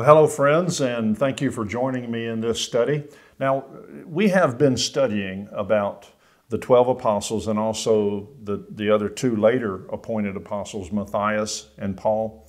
Well, hello friends, and thank you for joining me in this study. Now, we have been studying about the 12 apostles and also the other two later appointed apostles, Matthias and Paul.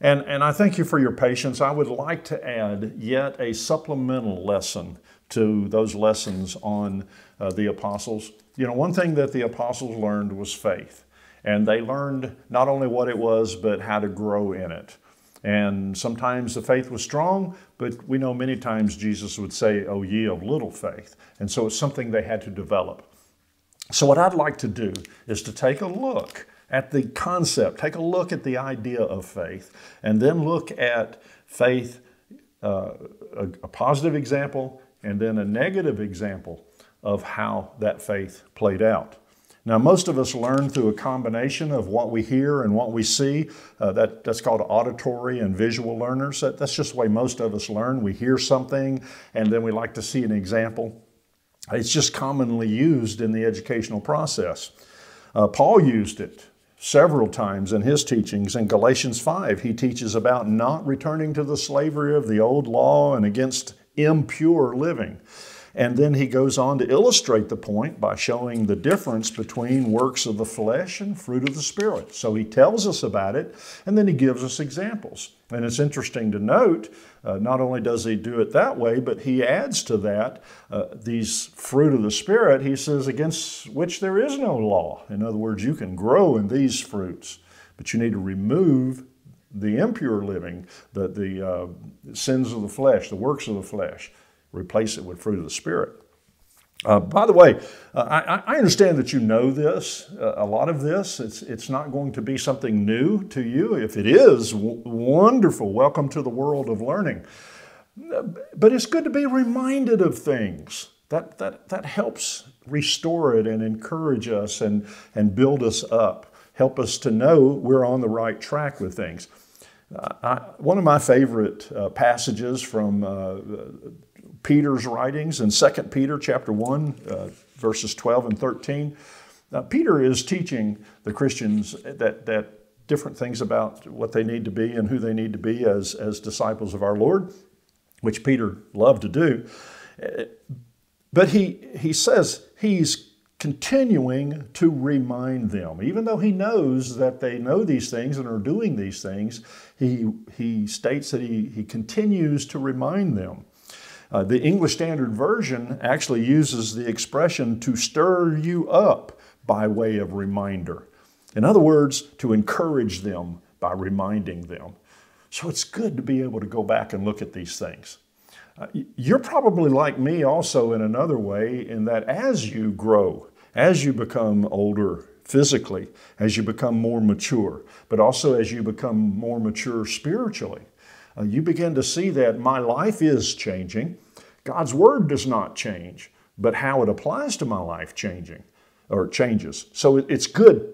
And I thank you for your patience. I would like to add yet a supplemental lesson to those lessons on the apostles. You know, one thing that the apostles learned was faith. And they learned not only what it was, but how to grow in it. And sometimes the faith was strong, but we know many times Jesus would say, "O ye of little faith." And so it's something they had to develop. So what I'd like to do is to take a look at the concept, take a look at the idea of faith, and then look at faith, a positive example, and then a negative example of how that faith played out. Now, most of us learn through a combination of what we hear and what we see. That's called auditory and visual learners. That's just the way most of us learn. We hear something, and then we like to see an example. It's just commonly used in the educational process. Paul used it several times in his teachings. In Galatians 5, he teaches about not returning to the slavery of the old law and against impure living. And then he goes on to illustrate the point by showing the difference between works of the flesh and fruit of the Spirit. So he tells us about it, and then he gives us examples. And it's interesting to note, not only does he do it that way, but he adds to that these fruit of the Spirit, he says, against which there is no law. In other words, you can grow in these fruits, but you need to remove the impure living, the sins of the flesh, the works of the flesh. Replace it with fruit of the Spirit. By the way, I understand that you know this, a lot of this. It's not going to be something new to you. If it is, wonderful. Welcome to the world of learning. But it's good to be reminded of things. That helps restore it and encourage us and build us up. Help us to know we're on the right track with things. One of my favorite passages from Peter's writings in 2 Peter chapter 1, verses 12 and 13. Now, Peter is teaching the Christians that different things about what they need to be and who they need to be as disciples of our Lord, which Peter loved to do. But he says he's continuing to remind them. Even though he knows that they know these things and are doing these things, he states that he continues to remind them. The English Standard Version actually uses the expression to stir you up by way of reminder. In other words, to encourage them by reminding them. So it's good to be able to go back and look at these things. You're probably like me also in another way, in that as you grow, as you become older physically, as you become more mature, but also as you become more mature spiritually, you begin to see that my life is changing. God's Word does not change, but how it applies to my life changes. So it's good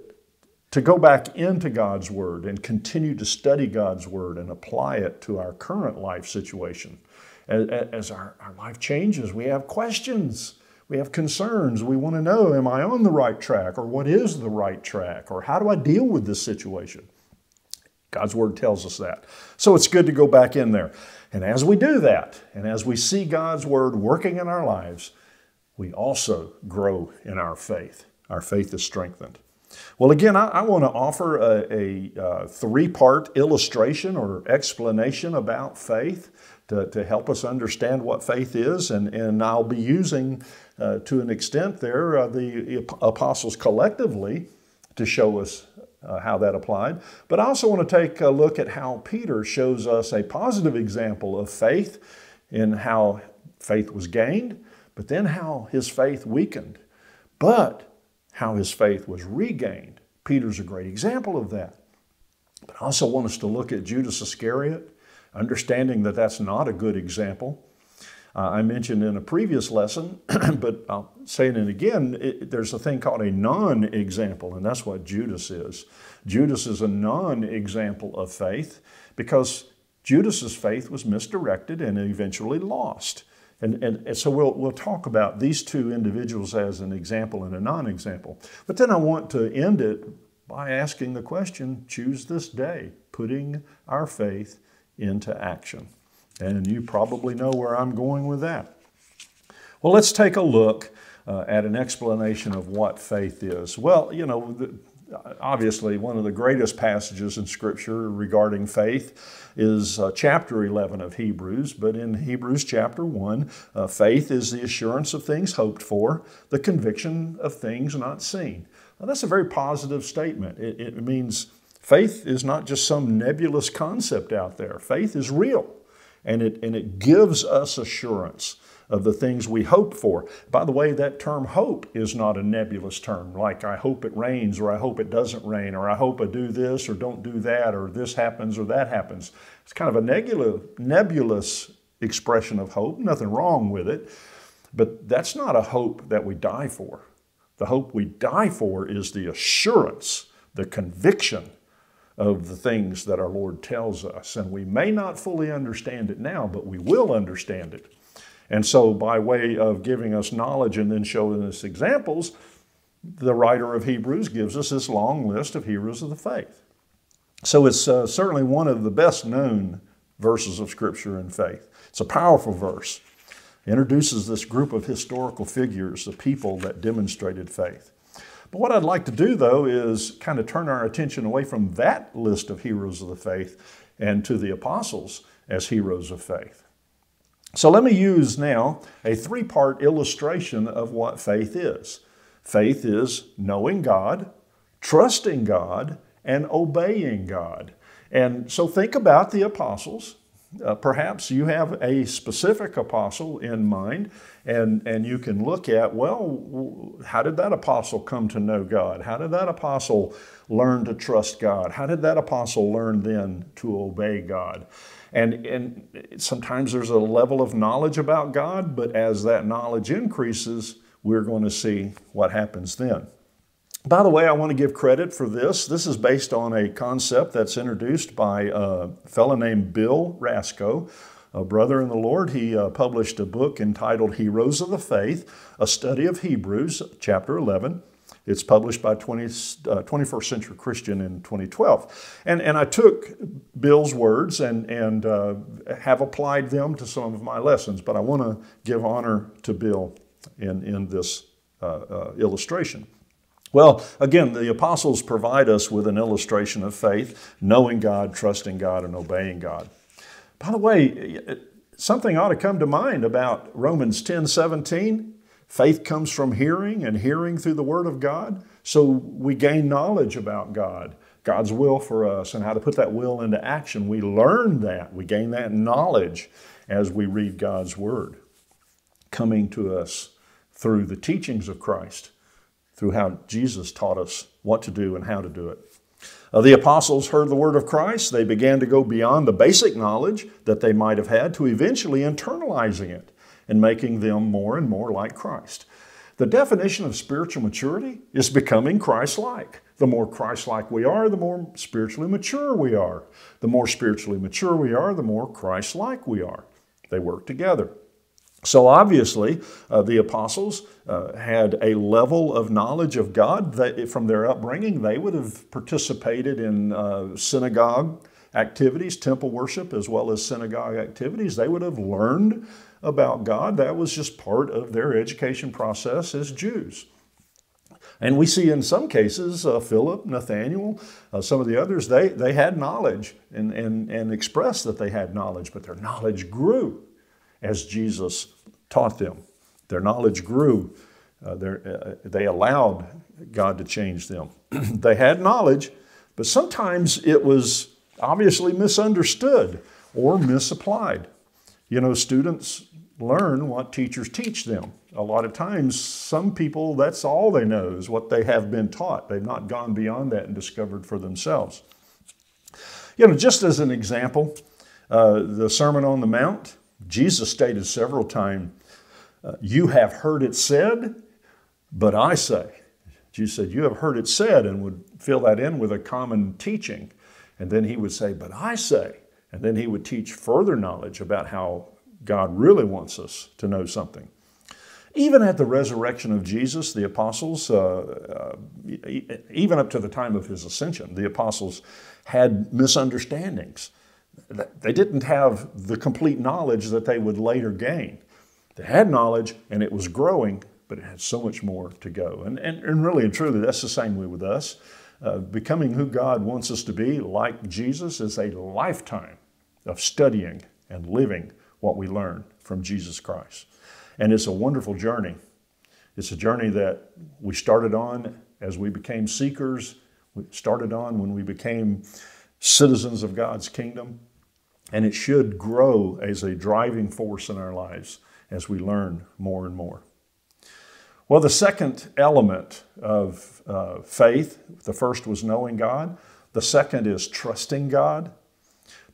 to go back into God's Word and continue to study God's Word and apply it to our current life situation. As our life changes, we have questions. We have concerns. We want to know, am I on the right track? Or what is the right track? Or how do I deal with this situation? God's Word tells us that. So it's good to go back in there. And as we do that, and as we see God's Word working in our lives, we also grow in our faith. Our faith is strengthened. Well, again, I want to offer a three-part illustration or explanation about faith to help us understand what faith is. And I'll be using, to an extent there, the apostles collectively to show us how that applied. But I also want to take a look at how Peter shows us a positive example of faith in how faith was gained, but then how his faith weakened, but how his faith was regained. Peter's a great example of that. But I also want us to look at Judas Iscariot, understanding that that's not a good example. I mentioned in a previous lesson, but I'll say it again, there's a thing called a non-example, and that's what Judas is. Judas is a non-example of faith because Judas's faith was misdirected and eventually lost. And so we'll talk about these two individuals as an example and a non-example. But then I want to end it by asking the question, choose this day, putting our faith into action. And you probably know where I'm going with that. Well, let's take a look at an explanation of what faith is. Well, you know, obviously one of the greatest passages in Scripture regarding faith is chapter 11 of Hebrews. But in Hebrews chapter 1, faith is the assurance of things hoped for, the conviction of things not seen. Now, that's a very positive statement. It means faith is not just some nebulous concept out there. Faith is real, and it gives us assurance of the things we hope for. By the way, that term hope is not a nebulous term, like I hope it rains, or I hope it doesn't rain, or I hope I do this or don't do that, or this happens or that happens. It's kind of a nebulous expression of hope, nothing wrong with it, but that's not a hope that we die for. The hope we die for is the assurance, the conviction of the things that our Lord tells us. And we may not fully understand it now, but we will understand it. And so by way of giving us knowledge and then showing us examples, the writer of Hebrews gives us this long list of heroes of the faith. So it's certainly one of the best known verses of Scripture in faith. It's a powerful verse. It introduces this group of historical figures, the people that demonstrated faith. But what I'd like to do, though, is kind of turn our attention away from that list of heroes of the faith and to the apostles as heroes of faith. So let me use now a three-part illustration of what faith is. Faith is knowing God, trusting God, and obeying God. And so think about the apostles. Perhaps you have a specific apostle in mind, and you can look at, well, how did that apostle come to know God? How did that apostle learn to trust God? How did that apostle learn then to obey God? And sometimes there's a level of knowledge about God, but as that knowledge increases, we're going to see what happens then. By the way, I want to give credit for this. This is based on a concept that's introduced by a fellow named Bill Rasco, a brother in the Lord. He published a book entitled Heroes of the Faith, A Study of Hebrews, chapter 11. It's published by 21st Century Christian in 2012. And I took Bill's words and have applied them to some of my lessons, but I want to give honor to Bill in this illustration. Well, again, the apostles provide us with an illustration of faith, knowing God, trusting God, and obeying God. By the way, something ought to come to mind about Romans 10:17. Faith comes from hearing, and hearing through the Word of God. So we gain knowledge about God, God's will for us, and how to put that will into action. We learn that. We gain that knowledge as we read God's Word, coming to us through the teachings of Christ, through how Jesus taught us what to do and how to do it. The apostles heard the word of Christ. They began to go beyond the basic knowledge that they might have had to eventually internalizing it and making them more and more like Christ. The definition of spiritual maturity is becoming Christ-like. The more Christ-like we are, the more spiritually mature we are. The more spiritually mature we are, the more Christ-like we are. They work together. So obviously, the apostles had a level of knowledge of God that from their upbringing. They would have participated in synagogue activities, temple worship, as well as synagogue activities. They would have learned about God. That was just part of their education process as Jews. And we see in some cases, Philip, Nathaniel, some of the others, they had knowledge and expressed that they had knowledge, but their knowledge grew as Jesus taught them. Their knowledge grew. They allowed God to change them. They had knowledge, but sometimes it was obviously misunderstood or misapplied. You know, students learn what teachers teach them. A lot of times, some people, that's all they know is what they have been taught. They've not gone beyond that and discovered for themselves. You know, just as an example, the Sermon on the Mount, Jesus stated several times, you have heard it said, but I say. Jesus said, you have heard it said, and would fill that in with a common teaching. And then he would say, but I say. And then he would teach further knowledge about how God really wants us to know something. Even at the resurrection of Jesus, the apostles, even up to the time of his ascension, the apostles had misunderstandings. They didn't have the complete knowledge that they would later gain. They had knowledge, and it was growing, but it had so much more to go. And really and truly, that's the same way with us. Becoming who God wants us to be, like Jesus, is a lifetime of studying and living what we learn from Jesus Christ. And it's a wonderful journey. It's a journey that we started on as we became seekers. We started on when we became citizens of God's kingdom. And it should grow as a driving force in our lives as we learn more and more. Well, the second element of faith, the first was knowing God. The second is trusting God.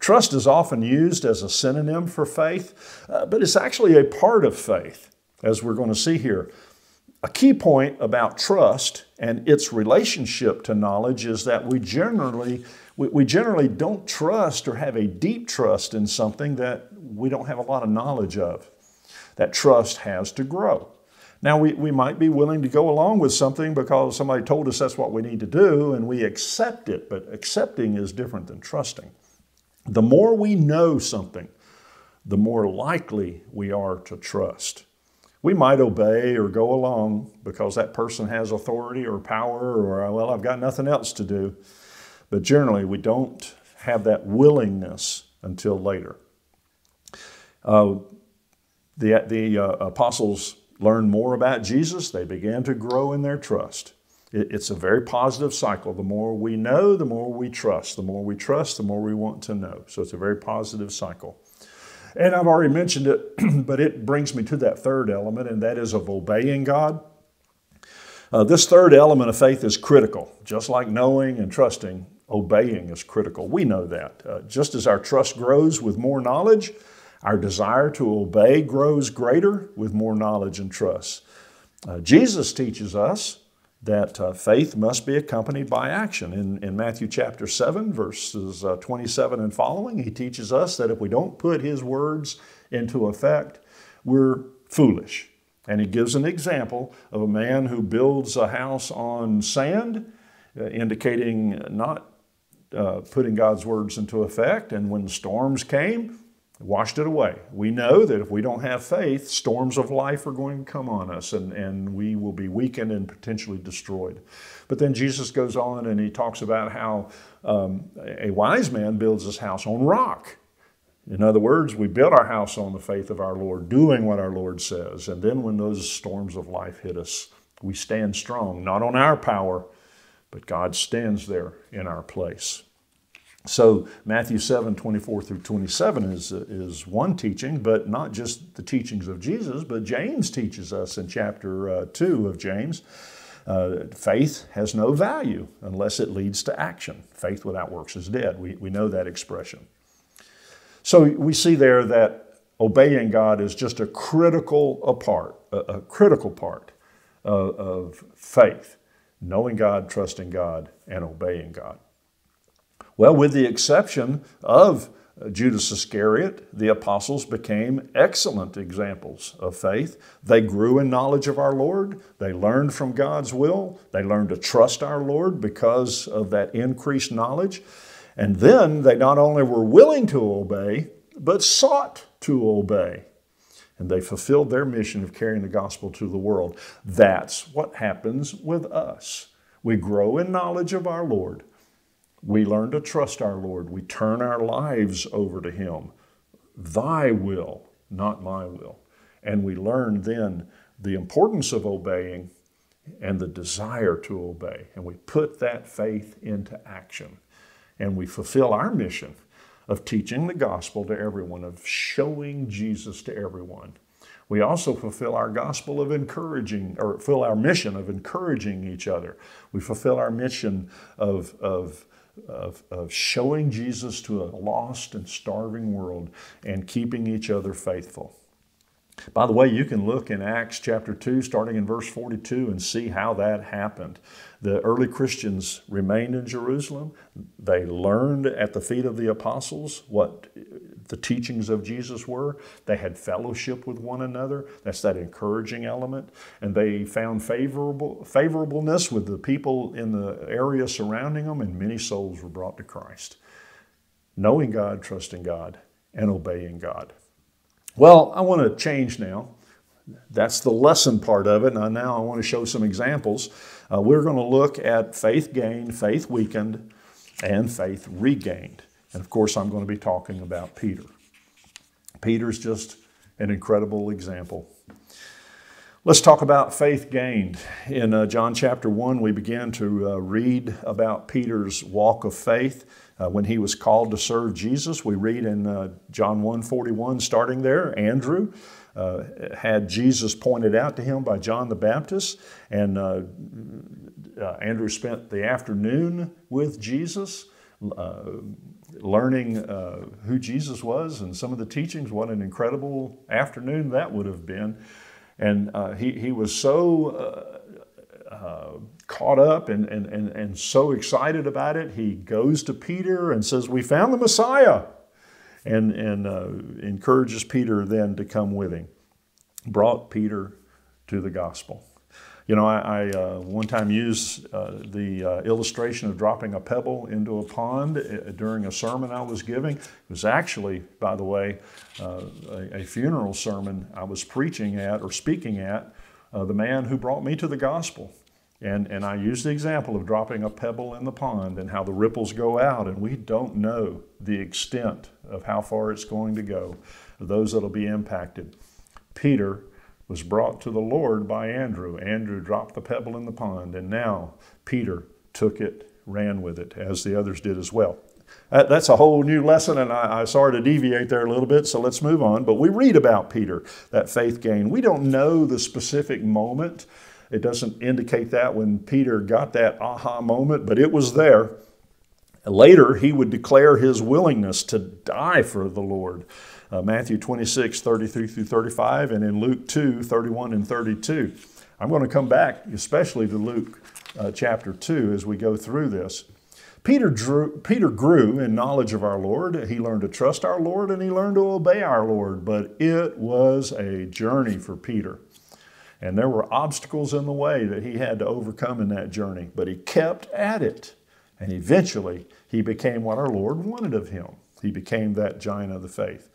Trust is often used as a synonym for faith, but it's actually a part of faith, as we're going to see here. A key point about trust and its relationship to knowledge is that we generally don't trust or have a deep trust in something that we don't have a lot of knowledge of. That trust has to grow. Now, we might be willing to go along with something because somebody told us that's what we need to do, and we accept it, but accepting is different than trusting. The more we know something, the more likely we are to trust. We might obey or go along because that person has authority or power or, well, I've got nothing else to do. But generally, we don't have that willingness until later. The apostles learned more about Jesus. They began to grow in their trust. It's a very positive cycle. The more we know, the more we trust. The more we trust, the more we want to know. So it's a very positive cycle. And I've already mentioned it, but it brings me to that third element, and that is of obeying God. This third element of faith is critical. Just like knowing and trusting, obeying is critical. We know that. Just as our trust grows with more knowledge, our desire to obey grows greater with more knowledge and trust. Jesus teaches us that faith must be accompanied by action. In Matthew chapter 7, verses 27 and following, he teaches us that if we don't put his words into effect, we're foolish. And he gives an example of a man who builds a house on sand, indicating not putting God's words into effect. And when storms came, washed it away. We know that if we don't have faith, storms of life are going to come on us, and we will be weakened and potentially destroyed. But then Jesus goes on and he talks about how a wise man builds his house on rock. In other words, we build our house on the faith of our Lord, doing what our Lord says. And then when those storms of life hit us, we stand strong, not on our power, but God stands there in our place. So Matthew 7, 24 through 27 is one teaching, but not just the teachings of Jesus, but James teaches us in chapter 2 of James, faith has no value unless it leads to action. Faith without works is dead. We know that expression. So we see there that obeying God is just a critical part of faith, knowing God, trusting God, and obeying God. Well, with the exception of Judas Iscariot, the apostles became excellent examples of faith. They grew in knowledge of our Lord. They learned from God's will. They learned to trust our Lord because of that increased knowledge. And then they not only were willing to obey, but sought to obey. And they fulfilled their mission of carrying the gospel to the world. That's what happens with us. We grow in knowledge of our Lord. We learn to trust our Lord. We turn our lives over to Him. Thy will, not my will. And we learn then the importance of obeying and the desire to obey. And we put that faith into action. And we fulfill our mission of teaching the gospel to everyone, of showing Jesus to everyone. We also fulfill our gospel of encouraging, or fulfill our mission of encouraging each other. We fulfill our mission of showing Jesus to a lost and starving world and keeping each other faithful. By the way, you can look in Acts chapter 2, starting in verse 42, and see how that happened. The early Christians remained in Jerusalem. They learned at the feet of the apostles what the teachings of Jesus were. They had fellowship with one another. That's that encouraging element. And they found favorableness with the people in the area surrounding them, and many souls were brought to Christ. knowing God, trusting God, and obeying God. Well, I want to change now. That's the lesson part of it. Now I want to show some examples. We're going to look at faith gained, faith weakened, and faith regained. And of course, I'm going to be talking about Peter. Peter's just an incredible example. Let's talk about faith gained. In John chapter 1, we begin to read about Peter's walk of faith. When he was called to serve Jesus, we read in John 1:41, starting there, Andrew had Jesus pointed out to him by John the Baptist, and Andrew spent the afternoon with Jesus, learning who Jesus was and some of the teachings. What an incredible afternoon that would have been. And he was so caught up and so excited about it, he goes to Peter and says, "We found the Messiah," and encourages Peter then to come with him. Brought Peter to the gospel. You know, I one time used the illustration of dropping a pebble into a pond during a sermon I was giving. It was actually, by the way, a funeral sermon I was preaching at or speaking at, the man who brought me to the gospel. And I used the example of dropping a pebble in the pond and how the ripples go out, and we don't know the extent of how far it's going to go, those that'll be impacted. Peter was brought to the Lord by Andrew. Andrew dropped the pebble in the pond, and now Peter took it, ran with it, as the others did as well. That's a whole new lesson, and I'm sorry to deviate there a little bit, so let's move on. But we read about Peter, that faith gain. We don't know the specific moment. It doesn't indicate that when Peter got that aha moment, but it was there. Later, he would declare his willingness to die for the Lord. Matthew 26, 33 through 35, and in Luke 2, 31 and 32. I'm going to come back especially to Luke chapter 2 as we go through this. Peter grew in knowledge of our Lord. He learned to trust our Lord, and he learned to obey our Lord. But it was a journey for Peter. And there were obstacles in the way that he had to overcome in that journey. But he kept at it. And eventually, he became what our Lord wanted of him. He became that giant of the faith.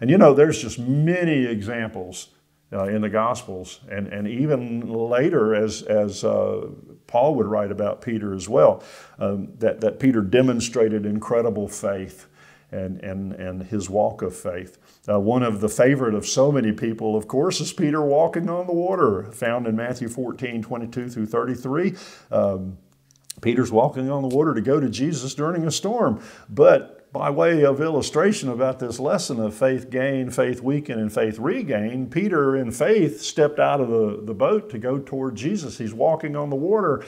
And you know, there's just many examples in the Gospels, and even later as Paul would write about Peter as well, that Peter demonstrated incredible faith and his walk of faith. One of the favorite of so many people, of course, is Peter walking on the water, found in Matthew 14, 22 through 33. Peter's walking on the water to go to Jesus during a storm, but by way of illustration about this lesson of faith gain, faith weaken, and faith regain, Peter in faith stepped out of the boat to go toward Jesus. He's walking on the water,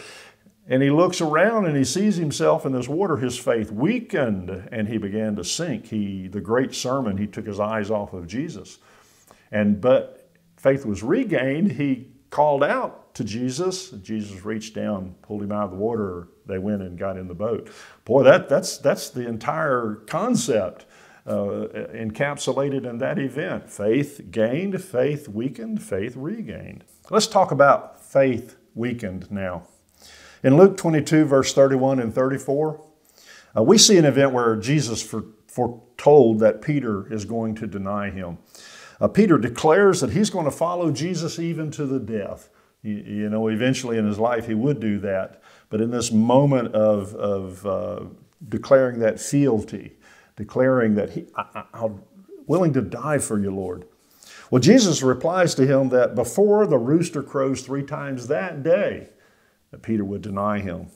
and he looks around and he sees himself in this water. His faith weakened, and he began to sink. The great sermon, he took his eyes off of Jesus. But faith was regained. He called out to Jesus. Jesus reached down, pulled him out of the water. They went and got in the boat. Boy, that's the entire concept encapsulated in that event. Faith gained, faith weakened, faith regained. Let's talk about faith weakened now. In Luke 22, verse 31 and 34, we see an event where Jesus foretold that Peter is going to deny him. Peter declares that he's going to follow Jesus even to the death. You know, eventually in his life he would do that. But in this moment of declaring that fealty, declaring that I'm willing to die for you, Lord. Well, Jesus replies to him that before the rooster crows 3 times that day, that Peter would deny him.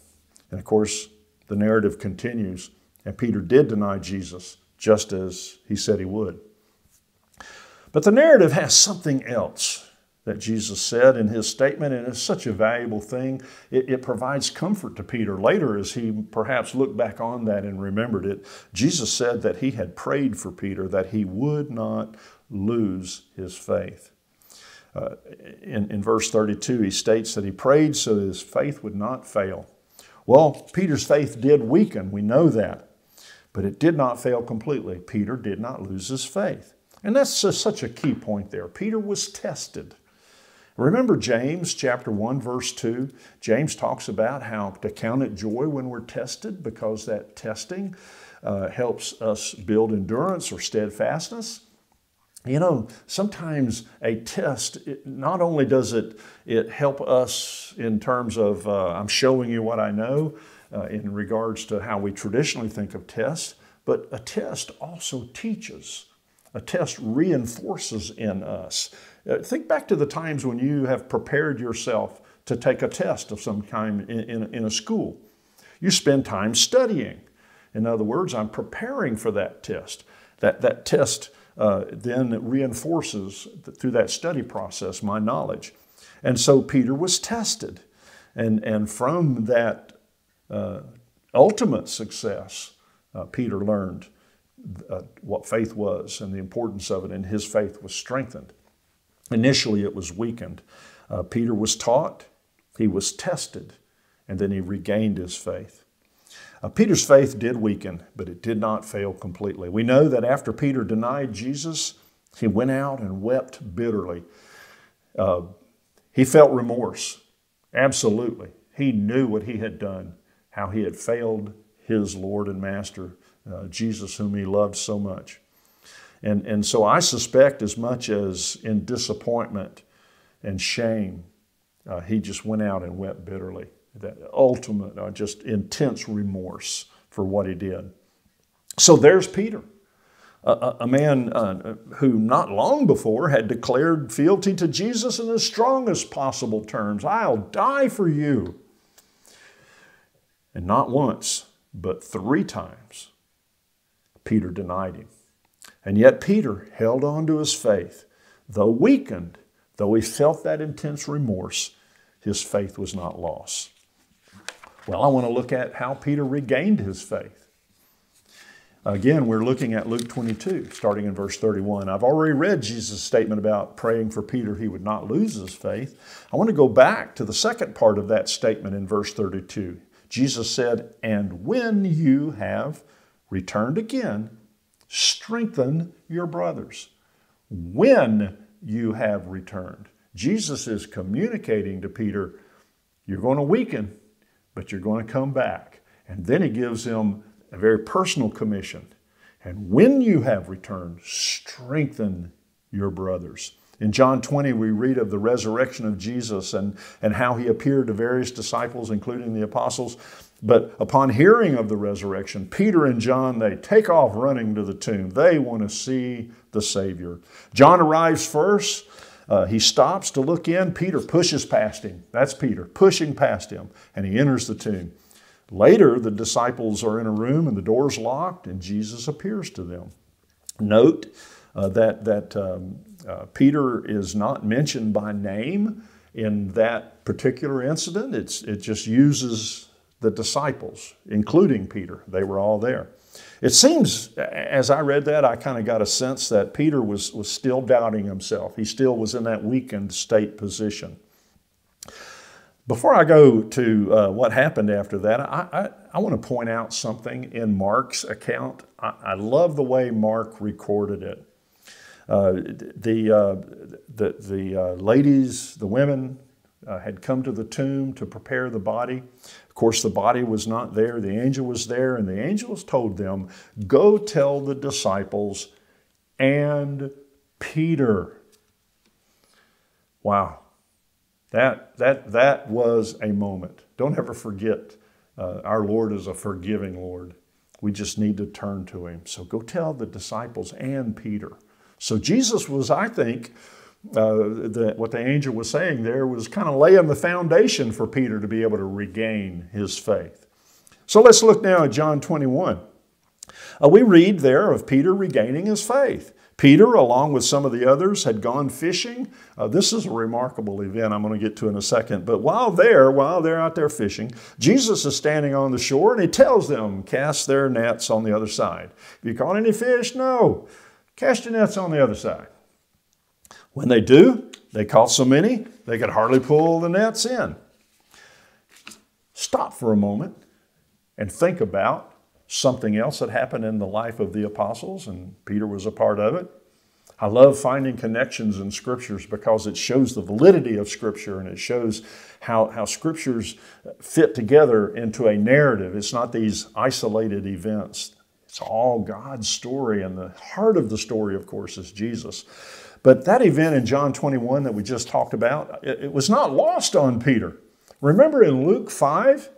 And of course, the narrative continues, and Peter did deny Jesus just as he said he would. But the narrative has something else that Jesus said in his statement, and it's such a valuable thing. It provides comfort to Peter later as he perhaps looked back on that and remembered it. Jesus said that he had prayed for Peter, that he would not lose his faith. In verse 32, he states that he prayed so that his faith would not fail. Well, Peter's faith did weaken, we know that, but it did not fail completely. Peter did not lose his faith. And that's such a key point there. Peter was tested. Remember James chapter 1, verse 2. James talks about how to count it joy when we're tested, because that testing helps us build endurance or steadfastness. You know, sometimes a test, not only does it help us in terms of, I'm showing you what I know in regards to how we traditionally think of tests, but a test also teaches. A test reinforces in us. Think back to the times when you have prepared yourself to take a test of some kind in a school. You spend time studying. In other words, I'm preparing for that test. That test then reinforces, through that study process, my knowledge. And so Peter was tested. And from that ultimate success, Peter learned what faith was and the importance of it, and his faith was strengthened. Initially, it was weakened. Peter was taught, he was tested, and then he regained his faith. Peter's faith did weaken, but it did not fail completely. We know that after Peter denied Jesus, he went out and wept bitterly. He felt remorse, absolutely. He knew what he had done, how he had failed his Lord and Master, Jesus, whom he loved so much. And so I suspect, as much as in disappointment and shame, he just went out and wept bitterly. That ultimate, just intense remorse for what he did. So there's Peter, a man who not long before had declared fealty to Jesus in the strongest possible terms. I'll die for you. And not once, but three times, Peter denied him. And yet Peter held on to his faith. Though weakened, though he felt that intense remorse, his faith was not lost. Well, I want to look at how Peter regained his faith. Again, we're looking at Luke 22, starting in verse 31. I've already read Jesus' statement about praying for Peter he would not lose his faith. I want to go back to the second part of that statement in verse 32. Jesus said, "And when you have returned again, strengthen your brothers." When you have returned. Jesus is communicating to Peter, you're going to weaken, but you're going to come back. And then he gives him a very personal commission. And when you have returned, strengthen your brothers. In John 20, we read of the resurrection of Jesus and how he appeared to various disciples, including the apostles. But upon hearing of the resurrection, Peter and John, they take off running to the tomb. They want to see the Savior. John arrives first. He stops to look in. Peter pushes past him. That's Peter pushing past him, and he enters the tomb. Later, the disciples are in a room and the door's locked, and Jesus appears to them. Note that Peter is not mentioned by name in that particular incident. It just uses the disciples, including Peter. They were all there. It seems, as I read that, I kind of got a sense that Peter was still doubting himself. He still was in that weakened state position. Before I go to what happened after that, I want to point out something in Mark's account. I love the way Mark recorded it. The women had come to the tomb to prepare the body. Of course, the body was not there. The angel was there, and the angels told them, "Go tell the disciples and Peter." Wow, that was a moment. Don't ever forget, our Lord is a forgiving Lord. We just need to turn to him. So go tell the disciples and Peter. So Jesus was, I think, what the angel was saying there was kind of laying the foundation for Peter to be able to regain his faith. So let's look now at John 21. We read there of Peter regaining his faith. Peter, along with some of the others, had gone fishing. This is a remarkable event I'm going to get to in a second. But while they're out there fishing, Jesus is standing on the shore and he tells them, cast their nets on the other side. Have you caught any fish? No. Cast your nets on the other side. When they do, they caught so many, they could hardly pull the nets in. Stop for a moment and think about something else that happened in the life of the apostles, and Peter was a part of it. I love finding connections in scriptures because it shows the validity of scripture and it shows how scriptures fit together into a narrative. It's not these isolated events. It's all God's story, and the heart of the story, of course, is Jesus. But that event in John 21 that we just talked about, it was not lost on Peter. Remember in Luke 5,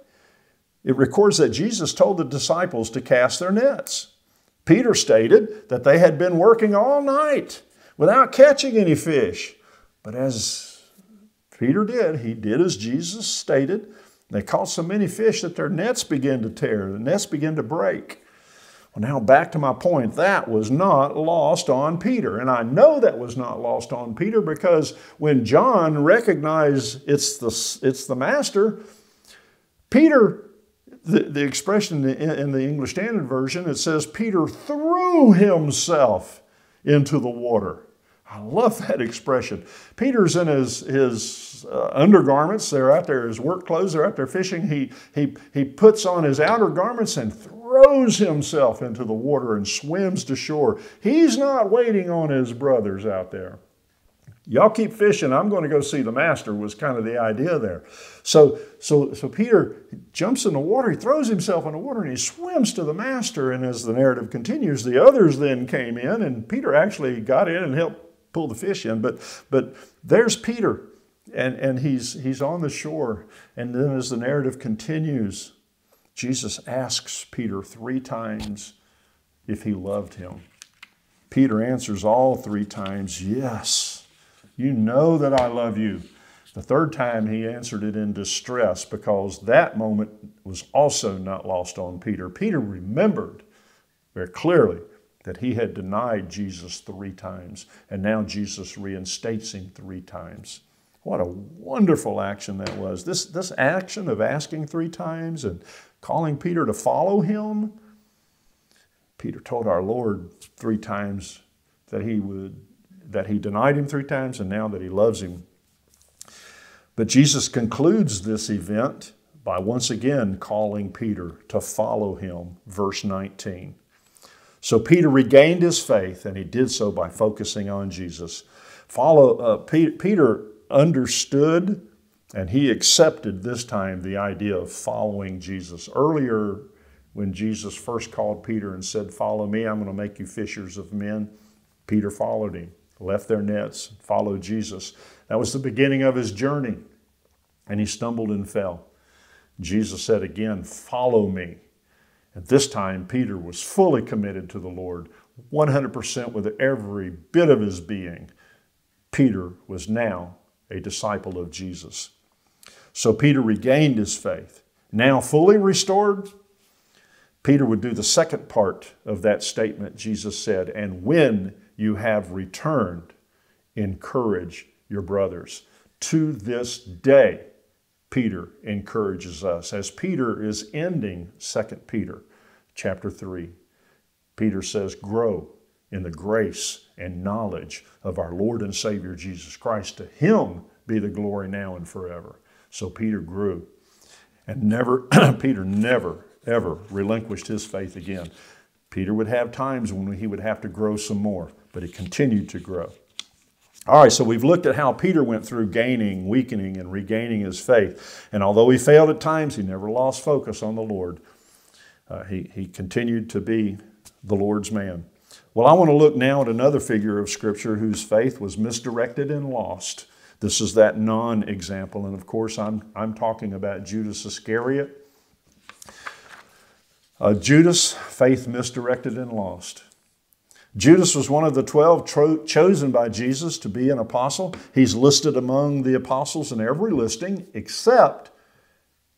it records that Jesus told the disciples to cast their nets. Peter stated that they had been working all night without catching any fish. But as Peter did, he did as Jesus stated. They caught so many fish that their nets began to tear, the nets began to break. Well, now back to my point, that was not lost on Peter. And I know that was not lost on Peter because when John recognized it's the master, Peter, the expression in the English Standard Version, it says, Peter threw himself into the water. I love that expression. Peter's in his undergarments. They're out there, his work clothes. They're out there fishing. He puts on his outer garments and throws himself into the water and swims to shore. He's not waiting on his brothers out there. Y'all keep fishing. I'm going to go see the master was kind of the idea there. So Peter jumps in the water. He throws himself in the water and he swims to the master. And as the narrative continues, the others then came in, and Peter actually got in and helped pull the fish in, but there's Peter, and he's on the shore. And then as the narrative continues, Jesus asks Peter 3 times if he loved him. Peter answers all 3 times, yes, you know that I love you. The 3rd time he answered it in distress, because that moment was also not lost on Peter. Peter remembered very clearly that he had denied Jesus 3 times, and now Jesus reinstates him 3 times. What a wonderful action that was. This action of asking 3 times and calling Peter to follow him. Peter told our Lord 3 times that he denied him 3 times, and now that he loves him. But Jesus concludes this event by once again calling Peter to follow him, verse 19. So Peter regained his faith, and he did so by focusing on Jesus. Peter understood, and he accepted this time the idea of following Jesus. Earlier, when Jesus first called Peter and said, "Follow me, I'm going to make you fishers of men," Peter followed him, left their nets, followed Jesus. That was the beginning of his journey, and he stumbled and fell. Jesus said again, "Follow me." At this time, Peter was fully committed to the Lord, 100% with every bit of his being. Peter was now a disciple of Jesus. So Peter regained his faith. Now fully restored, Peter would do the second part of that statement Jesus said, "And when you have returned, encourage your brothers." To this day, Peter encourages us. As Peter is ending 2 Peter chapter 3, Peter says, "Grow in the grace and knowledge of our Lord and Savior Jesus Christ. To him be the glory now and forever." So Peter grew, and Peter never, ever relinquished his faith again. Peter would have times when he would have to grow some more, but he continued to grow. All right, so we've looked at how Peter went through gaining, weakening, and regaining his faith. And although he failed at times, he never lost focus on the Lord. He continued to be the Lord's man. Well, I want to look now at another figure of Scripture whose faith was misdirected and lost. This is that non-example. And of course, I'm talking about Judas Iscariot. Judas, faith misdirected and lost. Judas was one of the 12 chosen by Jesus to be an apostle. He's listed among the apostles in every listing except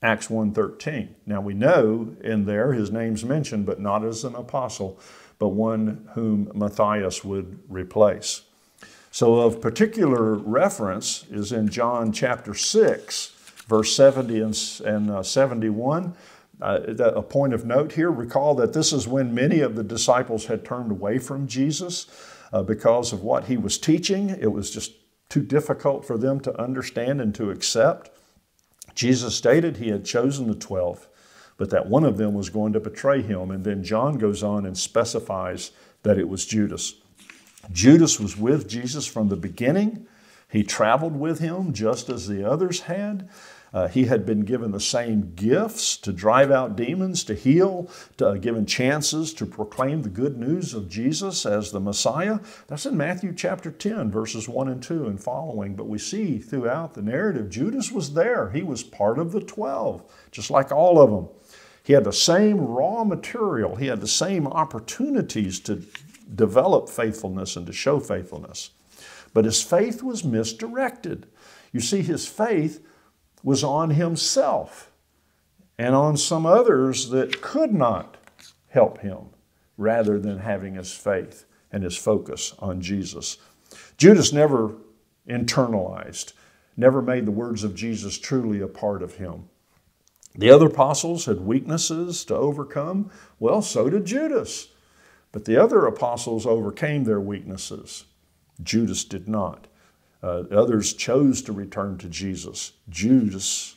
Acts 1:13. Now we know in there his name's mentioned, but not as an apostle, but one whom Matthias would replace. So of particular reference is in John chapter 6, verse 70 and 71. A point of note here, recall that this is when many of the disciples had turned away from Jesus because of what he was teaching. It was just too difficult for them to understand and to accept. Jesus stated he had chosen the 12, but that one of them was going to betray him. And then John goes on and specifies that it was Judas. Judas was with Jesus from the beginning. He traveled with him just as the others had. He had been given the same gifts to drive out demons, to heal, given chances to proclaim the good news of Jesus as the Messiah. That's in Matthew chapter 10, verses 1 and 2 and following. But we see throughout the narrative, Judas was there. He was part of the 12, just like all of them. He had the same raw material. He had the same opportunities to develop faithfulness and to show faithfulness. But his faith was misdirected. You see, his faith was on himself and on some others that could not help him, rather than having his faith and his focus on Jesus. Judas never internalized, never made the words of Jesus truly a part of him. The other apostles had weaknesses to overcome. Well, so did Judas. But the other apostles overcame their weaknesses. Judas did not. Others chose to return to Jesus. Judas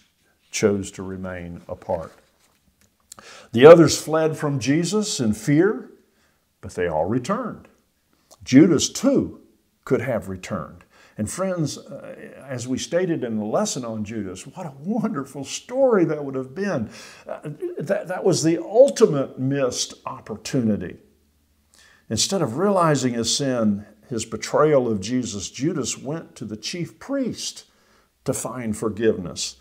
chose to remain apart. The others fled from Jesus in fear, but they all returned. Judas, too, could have returned. And friends, as we stated in the lesson on Judas, what a wonderful story that would have been. That was the ultimate missed opportunity. Instead of realizing his sin, his betrayal of Jesus, Judas went to the chief priest to find forgiveness.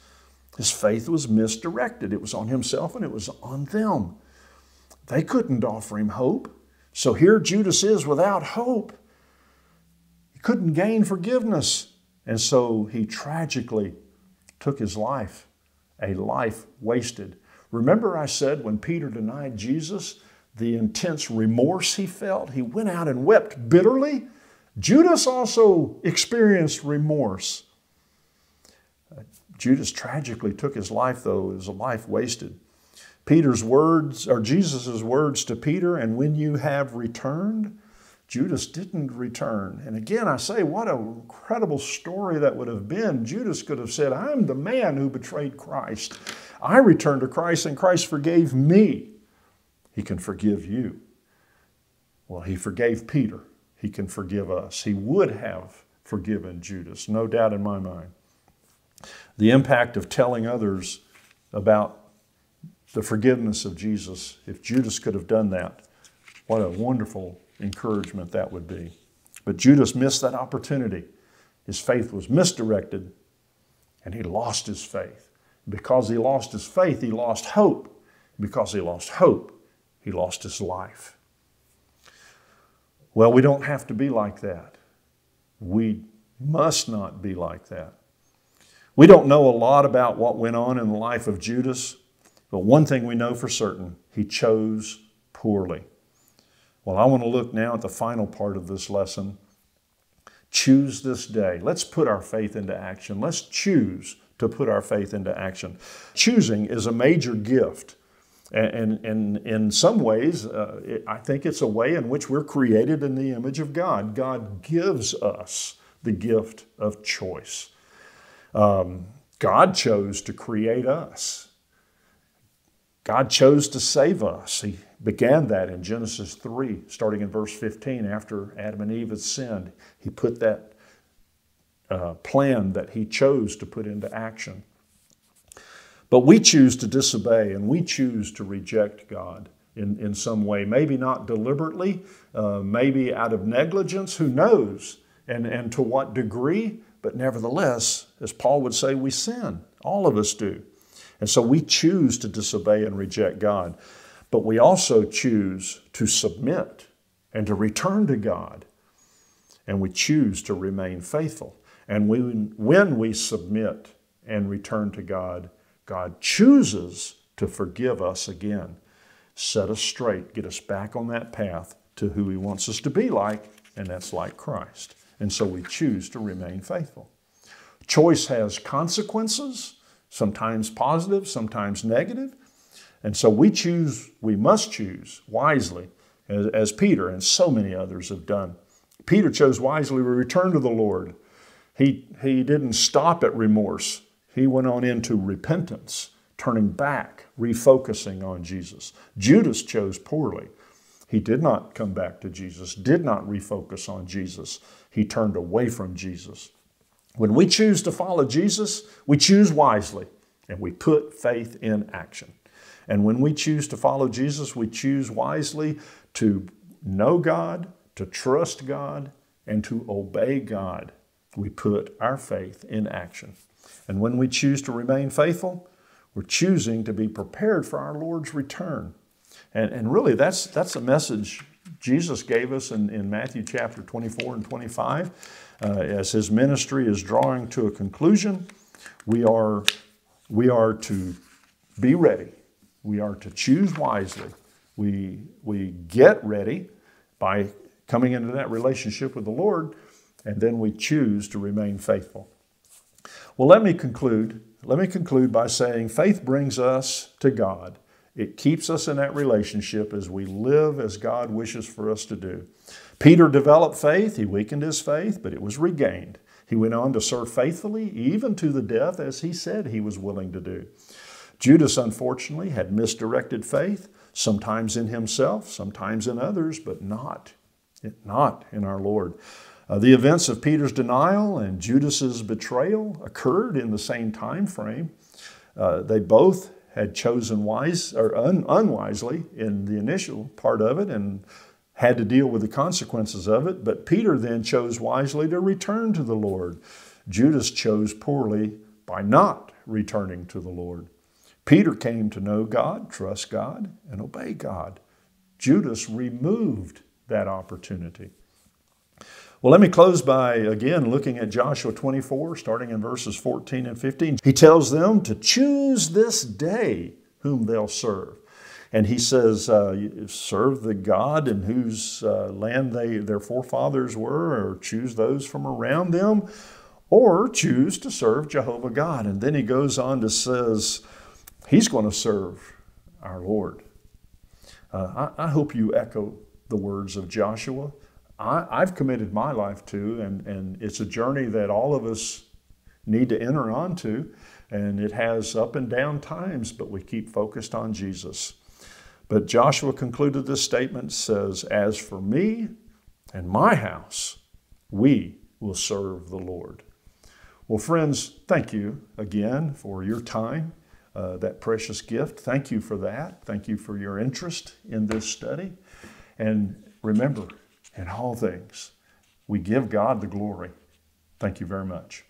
His faith was misdirected. It was on himself and it was on them. They couldn't offer him hope. So here Judas is without hope. He couldn't gain forgiveness. And so he tragically took his life, a life wasted. Remember I said when Peter denied Jesus, the intense remorse he felt, he went out and wept bitterly. Judas also experienced remorse. Judas tragically took his life, though. It was a life wasted. Peter's words, or Jesus' words to Peter, and when you have returned, Judas didn't return. And again, I say, what an incredible story that would have been. Judas could have said, I'm the man who betrayed Christ. I returned to Christ and Christ forgave me. He can forgive you. Well, he forgave Peter. He can forgive us. He would have forgiven Judas, no doubt in my mind. The impact of telling others about the forgiveness of Jesus, if Judas could have done that, what a wonderful encouragement that would be. But Judas missed that opportunity. His faith was misdirected, and he lost his faith. Because he lost his faith, he lost hope. Because he lost hope, he lost his life. Well, we don't have to be like that. We must not be like that. We don't know a lot about what went on in the life of Judas, but one thing we know for certain, he chose poorly. Well, I want to look now at the final part of this lesson. Choose this day. Let's put our faith into action. Let's choose to put our faith into action. Choosing is a major gift. And in some ways, I think it's a way in which we're created in the image of God. God gives us the gift of choice. God chose to create us. God chose to save us. He began that in Genesis 3, starting in verse 15, after Adam and Eve had sinned. He put that plan that he chose to put into action. But we choose to disobey and we choose to reject God in some way. Maybe not deliberately, maybe out of negligence, who knows, and to what degree. But nevertheless, as Paul would say, we sin. All of us do. And so we choose to disobey and reject God. But we also choose to submit and to return to God. And we choose to remain faithful. And when we submit and return to God, God chooses to forgive us again, set us straight, get us back on that path to who He wants us to be like, and that's like Christ. And so we choose to remain faithful. Choice has consequences, sometimes positive, sometimes negative. And so we choose, we must choose wisely, as Peter and so many others have done. Peter chose wisely to return to the Lord. He didn't stop at remorse. He went on into repentance, turning back, refocusing on Jesus. Judas chose poorly. He did not come back to Jesus, did not refocus on Jesus. He turned away from Jesus. When we choose to follow Jesus, we choose wisely and we put faith in action. And when we choose to follow Jesus, we choose wisely to know God, to trust God, and to obey God. We put our faith in action. And when we choose to remain faithful, we're choosing to be prepared for our Lord's return. And really, that's a message Jesus gave us in Matthew chapter 24 and 25. As his ministry is drawing to a conclusion, we are to be ready. We are to choose wisely. We get ready by coming into that relationship with the Lord, and then we choose to remain faithful. Well, let me conclude. Let me conclude by saying faith brings us to God. It keeps us in that relationship as we live as God wishes for us to do. Peter developed faith. He weakened his faith, but it was regained. He went on to serve faithfully, even to the death, as he said he was willing to do. Judas, unfortunately, had misdirected faith, sometimes in himself, sometimes in others, but not in our Lord. The events of Peter's denial and Judas's betrayal occurred in the same time frame. They both had chosen unwisely in the initial part of it and had to deal with the consequences of it. But Peter then chose wisely to return to the Lord. Judas chose poorly by not returning to the Lord. Peter came to know God, trust God, and obey God. Judas removed that opportunity. Well, let me close by, again, looking at Joshua 24, starting in verses 14 and 15. He tells them to choose this day whom they'll serve. And he says, serve the God in whose land their forefathers were, or choose those from around them, or choose to serve Jehovah God. And then he goes on to says, he's going to serve our Lord. I hope you echo the words of Joshua. I've committed my life to, and it's a journey that all of us need to enter onto, and it has up and down times, but we keep focused on Jesus. But Joshua concluded this statement, says, as for me and my house, we will serve the Lord. Well, friends, thank you again for your time, that precious gift. Thank you for that. Thank you for your interest in this study. And remember, in all things, we give God the glory. Thank you very much.